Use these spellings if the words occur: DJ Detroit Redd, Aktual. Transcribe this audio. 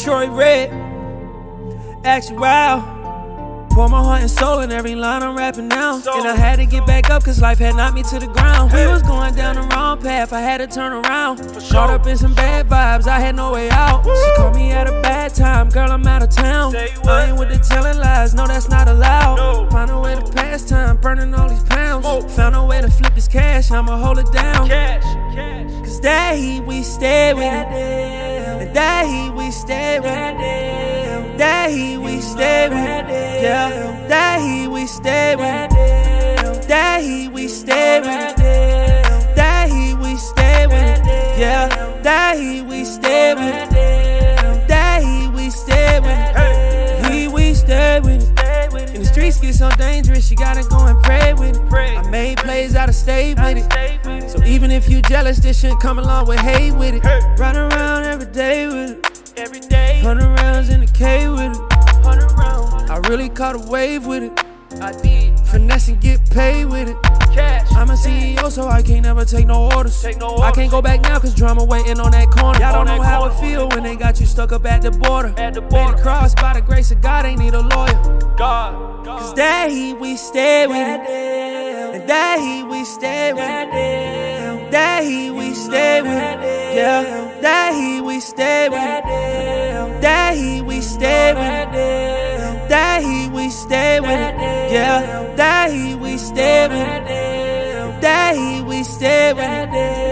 Detroit Redd, Aktual. Pour my heart and soul in every line I'm rapping now. And I had to get back up cause life had knocked me to the ground. We was going down the wrong path, I had to turn around. Caught up in some bad vibes, I had no way out. She called me at a bad time, girl I'm out of town. I ain't with the telling lies, no that's not allowed. Find a way to pass time, burning all these pounds. Found a way to flip this cash, I'ma hold it down. Cause that heat we stay with it, and that heat we stay with it, that heat we stay with it. Yeah, that he we stay with, that he we stay with, that he we stay with, yeah, that he we stay with, that he we stay with, he we stay with. And the streets get so dangerous, you gotta go and pray with it. I made plays out of stay with it. So even if you jealous, this shouldn't come along with hate with it. Run around every day with it, every day. 100 rounds in the K with it. I really caught a wave with it. I did. Finesse and get paid with it. Cash. I'm a CEO, so I can't never take no orders. I can't go back now, cause drama waiting on that corner. Y'all don't know how it feel when they got you stuck up at the border. Made it cross by the grace of God, ain't need a lawyer. Cause that he we stay with it. And that he we stay with it. That he we stay with it. Yeah. That he we stay with it. That he we stay with it. That he we stay with it, yeah. That he we stay with it, that he we stay with it.